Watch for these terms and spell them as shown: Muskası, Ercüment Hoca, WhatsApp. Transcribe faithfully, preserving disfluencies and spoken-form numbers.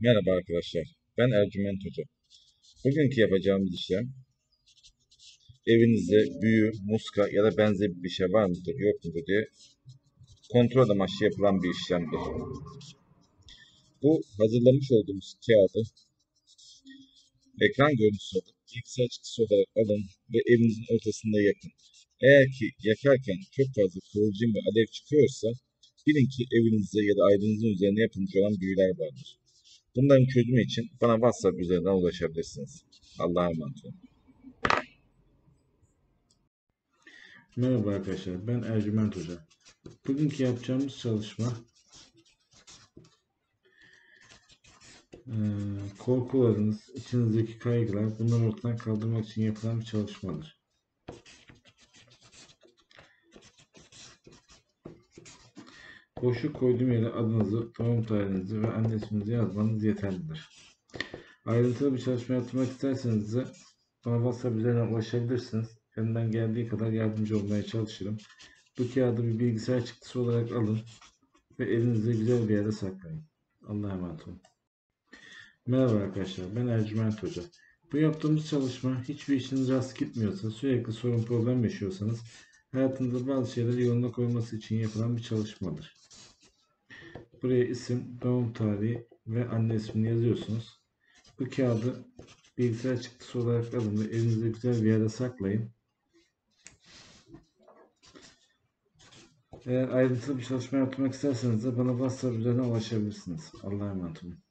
Merhaba arkadaşlar, ben Ercüment Hoca. Bugünkü yapacağımız işlem, evinizde büyü, muska ya da benzeri bir şey var mıdır, yok mudur diye kontrol amaçlı yapılan bir işlemdir. Bu hazırlamış olduğumuz kağıdı ekran görüntüsü olarak, bilgisayar çıktısı olarak alın ve evinizin ortasında yakın. Eğer ki yakarken çok fazla kıvılcım ve alev çıkıyorsa, bilin ki evinizde ya da ailenizin üzerine yapılmış olan büyüler vardır. Bunların çözümü için bana WhatsApp üzerinden ulaşabilirsiniz. Allah'a emanet olun. Merhaba arkadaşlar, ben Ercüment Hoca. Bugünkü yapacağımız çalışma korkularınız, içinizdeki kaygılar, bunları ortadan kaldırmak için yapılan bir çalışmadır. Boşluk koyduğum yere adınızı, doğum tarihinizi ve anne isminizi yazmanız yeterlidir. Ayrıntılı bir çalışma yapmak isterseniz de bana WhatsApp üzerinden ulaşabilirsiniz. Elimden geldiği kadar yardımcı olmaya çalışırım. Bu kağıdı bir bilgisayar çıktısı olarak alın ve elinizde güzel bir yere saklayın. Allah'a emanet olun. Merhaba arkadaşlar, ben Ercüment Hoca. Bu yaptığımız çalışma hiçbir işiniz rast gitmiyorsa, sürekli sorun problem yaşıyorsanız, hayatınızda bazı şeyleri yoluna koyması için yapılan bir çalışmadır. Buraya isim, doğum tarihi ve anne ismini yazıyorsunuz. Bu kağıdı bilgisayar çıktısı olarak alın ve elinizde güzel bir yere saklayın. Eğer ayrıntılı bir çalışma yapmak isterseniz de bana WhatsApp üzerine ulaşabilirsiniz. Allah'a emanet olun.